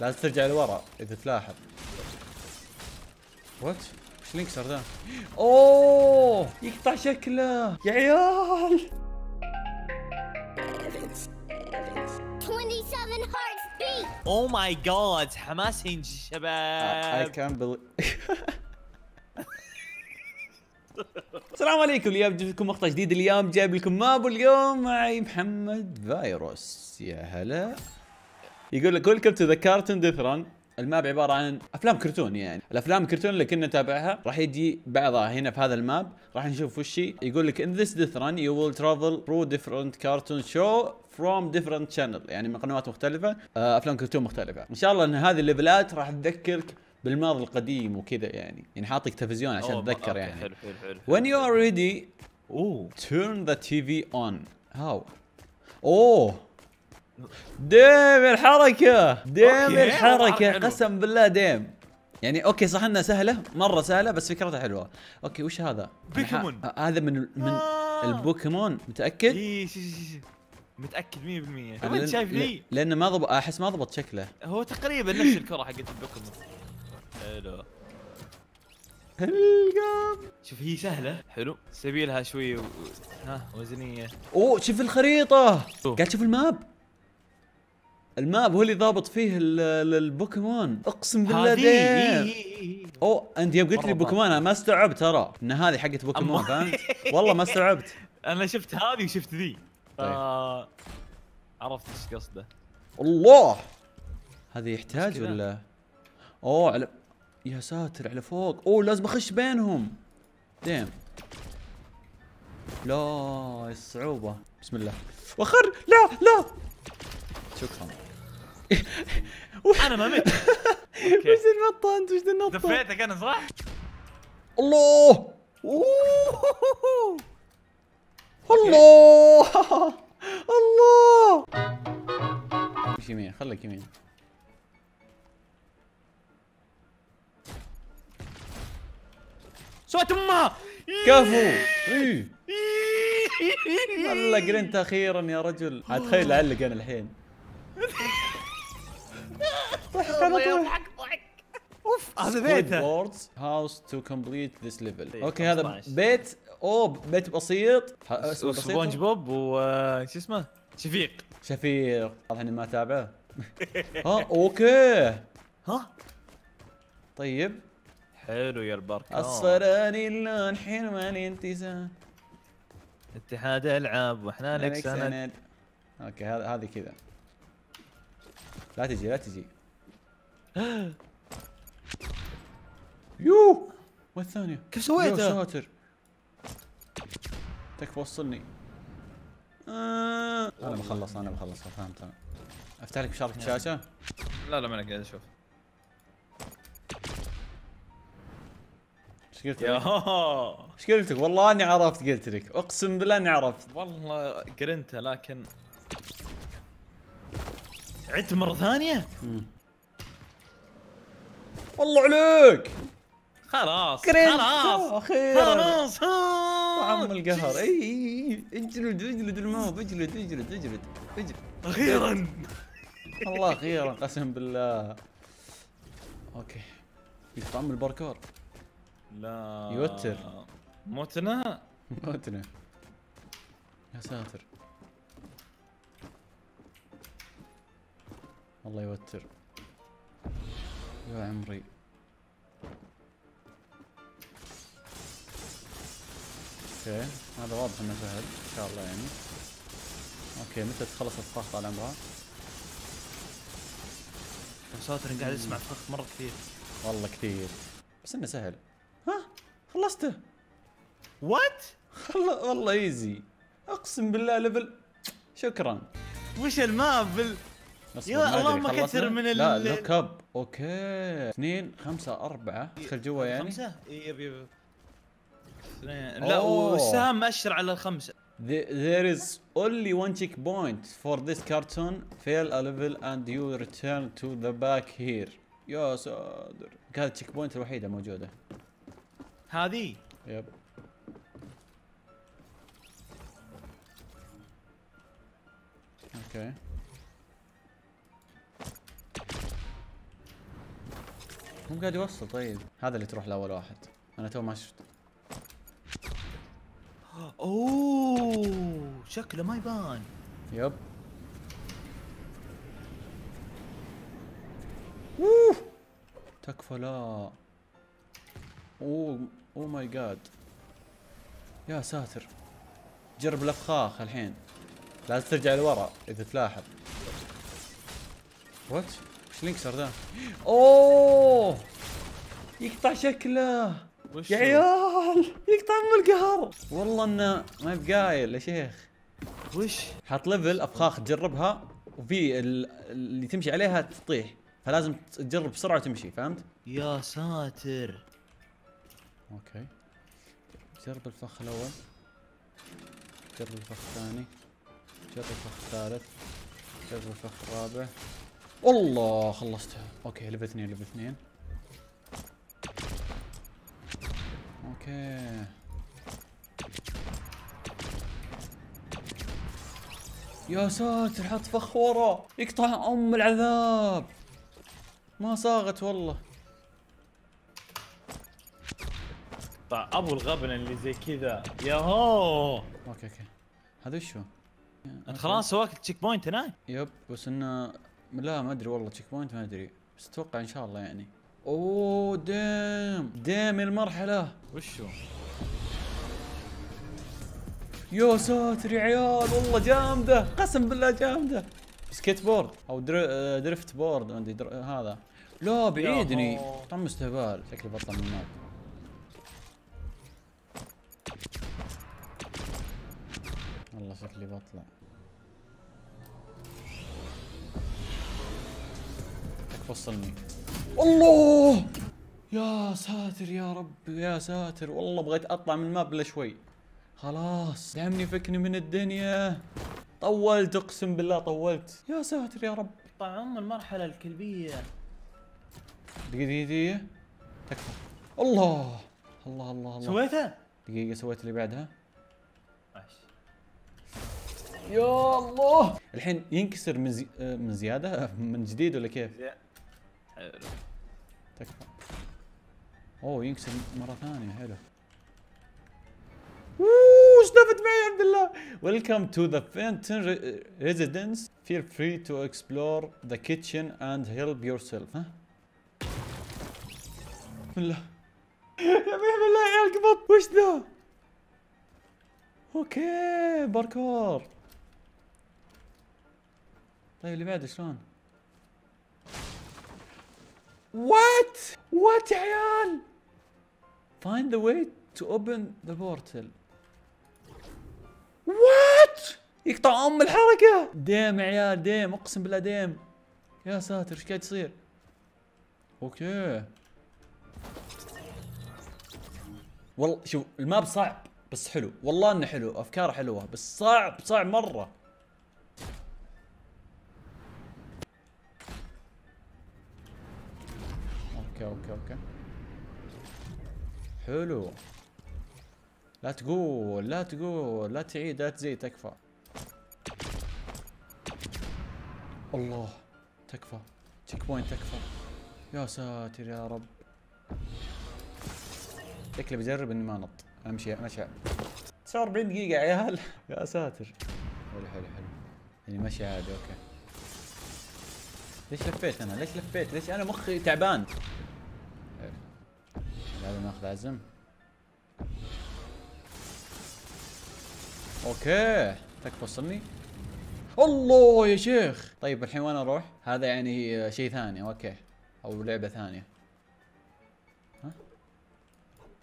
لازم ترجع لورا اذا تلاحظ. وات؟ وش لينك صار ذا؟ اوه يقطع شكله يا عيال. اوه ماي جاد حماس هنج شباب. I can't believe. السلام عليكم. اليوم جبت لكم مقطع جديد. اليوم جايب لكم ماب اليوم معي محمد فايروس. يا هلا. يقول لك ويلكم تو ذا كارتون ديثرون. الماب عباره عن افلام كرتون، يعني الافلام الكرتون اللي كنا نتابعها راح يجي بعضها هنا في هذا الماب، راح نشوف وش هي. يقول لك ان ذس ديثرون يو ويل ترافل ثرو ديفرنت كارتون شو فروم ديفرنت شانل، يعني من قنوات مختلفه، افلام كرتون مختلفه. ان شاء الله ان هذه الليفلات راح تذكرك بالماضي القديم وكذا، يعني حاطك تلفزيون عشان تذكر. يعني حلو حلو حلو. When you are ready turn the TV on. هاو اوه ديم الحركة، ديم الحركة، قسم بالله ديم. يعني اوكي صح انها سهلة، مرة سهلة، بس فكرتها حلوة. اوكي وش هذا؟ بوكيمون. هذا من البوكيمون. متأكد؟ اي متأكد 100%. انت شايف لي؟ لأنه ما ضبط، احس ما ضبط شكله. هو تقريبا نفس الكرة حقت البوكيمون. حلو. القام شوف هي سهلة، حلو، سبيلها شوي ها وزنية. اوه شوف الخريطة، قاعد تشوف الماب؟ الماب هو اللي ضابط فيه البوكيمون، اقسم بالله ديم. اوه انت يوم قلت لي بوكيمون انا ما استوعبت ترى ان هذه حقت بوكيمون، فهمت؟ والله ما استوعبت. انا شفت هذه وشفت ذي، عرفت ايش قصده. الله هذا يحتاج ولا؟ اوه على يا ساتر على فوق، اوه لازم اخش بينهم. ديم لا الصعوبة، بسم الله وخر. لا لا شكرا. انا ما مت. وش النطه انت؟ وش النطه؟ دفيتك انا صح؟ الله اوه الله الله. مش يمين، خليك يمين. صوت امه كفو. والله قلنت اخيرا يا رجل. اتخيل اعلق انا الحين. ضحك على طول. اوف هذا بيته. بوردز هاوس تو كومبليت ذيس ليفل. اوكي هذا بيت، اوه بيت بسيط. سبونج بوب وش اسمه؟ شفيق. واضح اني ما اتابعه. ها اوكي. ها طيب حلو يا البركان. اصراني اللون حلو الانتزاع. اتحاد العاب واحنا لك سند. اوكي هذه كذا. لا تجي لا تجي. يوه والثانية كيف سويتها؟ يا ساتر تكفى وصلني. انا بخلص فهمت. انا افتح لك مشاركة شاشة؟ لا ما انا قاعد اشوف. ايش قلت لك؟ ايش قلت لك؟ والله اني عرفت، قلت لك اقسم بالله اني عرفت. والله قرنتها لكن عدت مرة ثانية؟ والله عليك. خلاص طعم القهر. اي اجلد الموب، اجلد اخيرا. الله اخيرا قسم بالله. اوكي طعم الباركور. لا يوتر. موتنا يا ساتر. الله يوتر يا عمري. اوكي هذا واضح انه سهل ان شاء الله يعني. اوكي متى تخلص الفخ على عمرها؟ يا ساتر قاعد اسمع الفخ مره كثير. والله كثير بس انه سهل. ها خلصته. وات؟ والله ايزي اقسم بالله. ليفل شكرا. وش الماب يا اللهم كثر من ال لا لوك اب. اوكي 2 5 4 ادخل جوا يعني 5. يب 2 لا والسهم مأشر على الخمسة. There is only one checkpoint for this cartoon. Fail a level and you return to the back here. يا ساتر. هذا التشيك بوينت الوحيدة موجودة. هذه؟ يب. اوكي هم قاعد يوصل. طيب هذا اللي تروح لاول واحد، انا تو ما شفته. اوه شكله ما يبان. يب. اوه تكفى. لا اوه ماي جاد يا ساتر. جرب الافخاخ الحين، لازم ترجع لورا اذا تلاحظ. وات؟ وش اللي انكسر ذا؟ اوه يقطع شكله يا عيال، يقطع ام القهر. والله انه ما يبقايل يا شيخ. وش؟ حاط ليفل افخاخ تجربها وفي اللي تمشي عليها تطيح، فلازم تجرب بسرعه وتمشي، فهمت؟ يا ساتر. اوكي جرب الفخ الاول، جرب الفخ الثاني، جرب الفخ الثالث، جرب الفخ الرابع. الله خلصتها. اوكي ليفل 2، ليفل 2. اوكي يا ساتر حط فخ ورا يقطع ام العذاب. ما صاغت والله. طيب ابو الغبنه اللي زي كذا. ياهو. اوكي هذا شو؟ انت خلاص سواك تشيك بوينت هنا؟ يب بس انه لا ما ادري والله تشيك بوينت ما ادري، بس اتوقع ان شاء الله يعني. اوه دام المرحله. وشو؟ يا ساتر يا عيال والله جامده، قسم بالله جامده. سكيت بورد او درفت بورد عندي هذا. لا بعيدني طم استهبال، شكلي بطل من الماب. والله شكلي بطلع. فصلني. الله يا ساتر يا رب يا ساتر. والله بغيت اطلع من الماب الا شوي. خلاص دعمني فكني من الدنيا. طولت اقسم بالله طولت. يا ساتر يا رب. طعم المرحله الكلبيه. دقيقه تكفى. الله الله الله الله. سويتها؟ دقيقه سويت اللي بعدها. يا الله. الحين ينكسر من زياده من جديد ولا كيف؟ حلو تكفى. اوه ينكسر مره ثانيه. حلو. وش دفت معي عبد الله. ويلكم تو ذا فينتن ريزيدنس، فيل فري تو اكسبلور ذا كيتشن اند هيلب يور سيلف. ها بسم الله يا بالله يا عيال قبط. وش ذا؟ اوكي باركور. طيب اللي بعده شلون؟ وات يا عيال. Find the way to open the portal. وات يقطع ام الحركه. ديم يا عيال ديم، اقسم بالله ديم. يا ساتر ايش قاعد يصير؟ اوكي والله شوف الماب صعب بس حلو، والله انه حلو، افكاره حلوه بس صعب مره. اوكي حلو. لا تعيد لا تزيد، تكفى. الله تكفى تشيك بوينت تكفى. يا ساتر يا رب. شكلي بجرب اني ما نط. امشي 49 دقيقة يا عيال. يا ساتر. حلو يعني ماشي عادي. اوكي ليش لفيت؟ ليش انا مخي تعبان؟ لازم ناخذ عزم. اوكي تكفى وصلني. الله يا شيخ. طيب الحين وين اروح؟ هذا يعني شيء ثاني اوكي، او لعبة ثانية.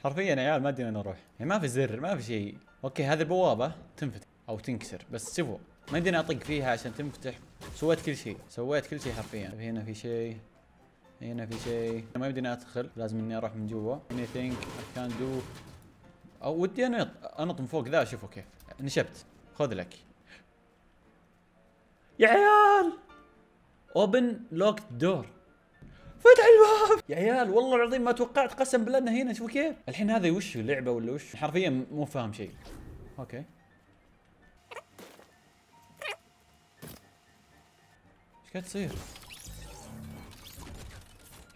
حرفيا يا عيال ما ادري وين اروح، يعني ما في زر ما في شيء. اوكي هذه البوابة تنفتح او تنكسر، بس شوفوا ما يمديني اطق فيها عشان تنفتح. سويت كل شيء حرفيا. طيب هنا في شيء، هنا في شيء، ما يمديني ادخل، لازم اني اروح من جوا. اني ثينك اي كان دو، او ودي انط من فوق ذا. شوفوا كيف نشبت. خذ لك يا عيال. اوبن لوكت دور. فتح الباب يا عيال. والله العظيم ما توقعت قسم بالله انه هنا. شوفوا كيف الحين. هذا وش لعبه ولا وش؟ حرفيا مو فاهم شيء. اوكي ايش قاعد تصير؟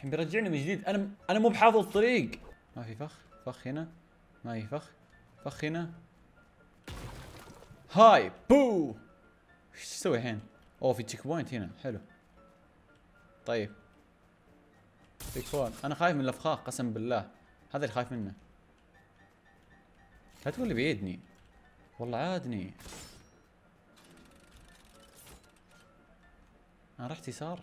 الحين بيرجعني من جديد. انا مو بحافظ الطريق. ما في فخ، فخ هنا، ما في فخ، فخ هنا. هاي بو. ايش تسوي الحين؟ اوه في تشيك بوينت هنا، حلو. طيب تشيك بوينت. انا خايف من الافخاخ قسم بالله، هذا اللي خايف منه. لا تقول لي بيدني، والله عادني. انا رحت يسار.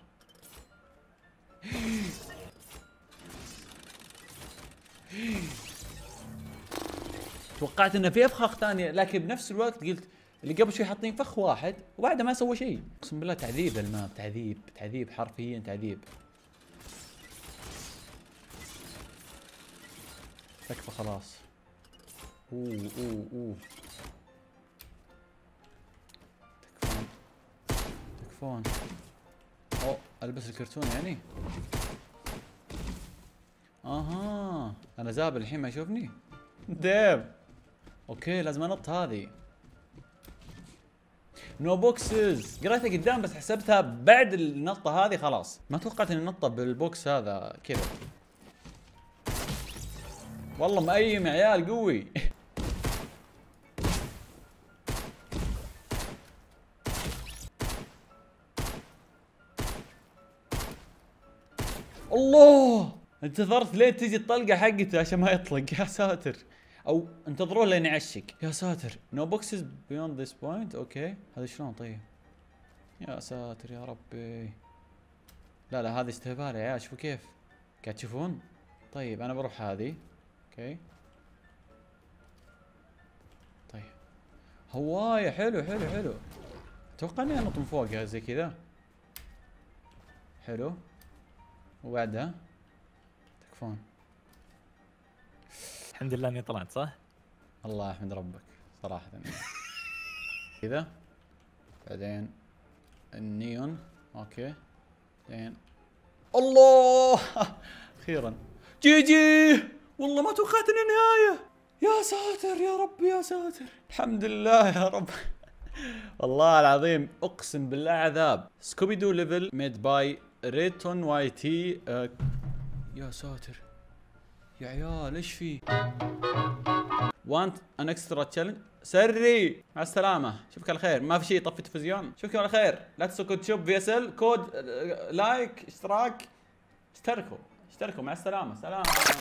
توقعت انه في افخاخ ثانيه، لكن بنفس الوقت قلت اللي قبل شوي حاطين فخ واحد وبعده ما سوى شيء. اقسم بالله تعذيب الماب، تعذيب تعذيب حرفيا تعذيب. تكفى خلاص. اوه اوه اوه تكفون تكفون. اوه البس الكرتون يعني. اها انا زابل الحين ما يشوفني. ديب اوكي لازم انط هذه. نو بوكسز قريتها قدام بس حسبتها بعد النطه هذه خلاص. ما توقعت اني نطه بالبوكس هذا كذا. والله مقيم يا عيال قوي. الله انتظرت لين تجي الطلقه حقته عشان ما يطلق. يا ساتر. او انتظروه لين يعشق. يا ساتر. نو بوكسز بيوند ذيس بوينت. اوكي هذا شلون؟ طيب يا ساتر يا ربي. لا لا هذه استهبال يا عيال. شوفوا كيف قاعد تشوفون. طيب انا بروح هذه. اوكي طيب هوايه. حلو حلو حلو. اتوقع اني انط من فوقها زي كذا. حلو وبعدها تكفون. الحمد لله اني طلعت صح؟ الله يحمد ربك صراحة. كذا بعدين النيون. اوكي بعدين الله اخيرا. جي جي والله ما توقعت ان النهاية. يا ساتر يا رب يا ساتر. الحمد لله يا رب. والله العظيم اقسم بالله عذاب. سكوبي دو ليفل ميد باي ريتون واي تي. يا ساتر يا عيال ايش في؟ وانت ان اكسترا تشالنج. سري مع السلامه. اشوفك على خير. ما في شيء طفي التلفزيون. اشوفك على خير. لا تنسوا كود شوب في اس ال. كود لايك اشتراك. اشتركوا اشتركوا. مع السلامه. سلام.